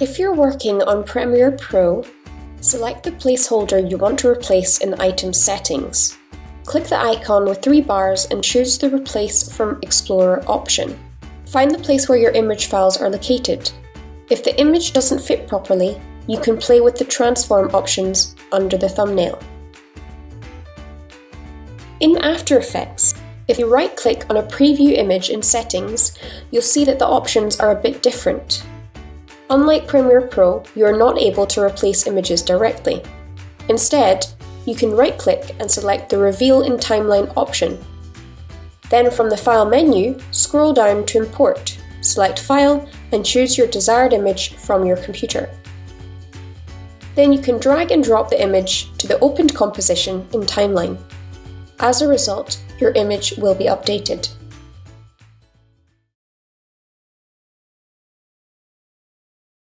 If you're working on Premiere Pro, select the placeholder you want to replace in the item settings. Click the icon with three bars and choose the Replace from Explorer option. Find the place where your image files are located. If the image doesn't fit properly, you can play with the transform options under the thumbnail. In After Effects, if you right-click on a preview image in Settings, you'll see that the options are a bit different. Unlike Premiere Pro, you are not able to replace images directly. Instead, you can right-click and select the Reveal in Timeline option. Then from the File menu, scroll down to Import, select File, and choose your desired image from your computer. Then you can drag and drop the image to the opened composition in Timeline. As a result, your image will be updated.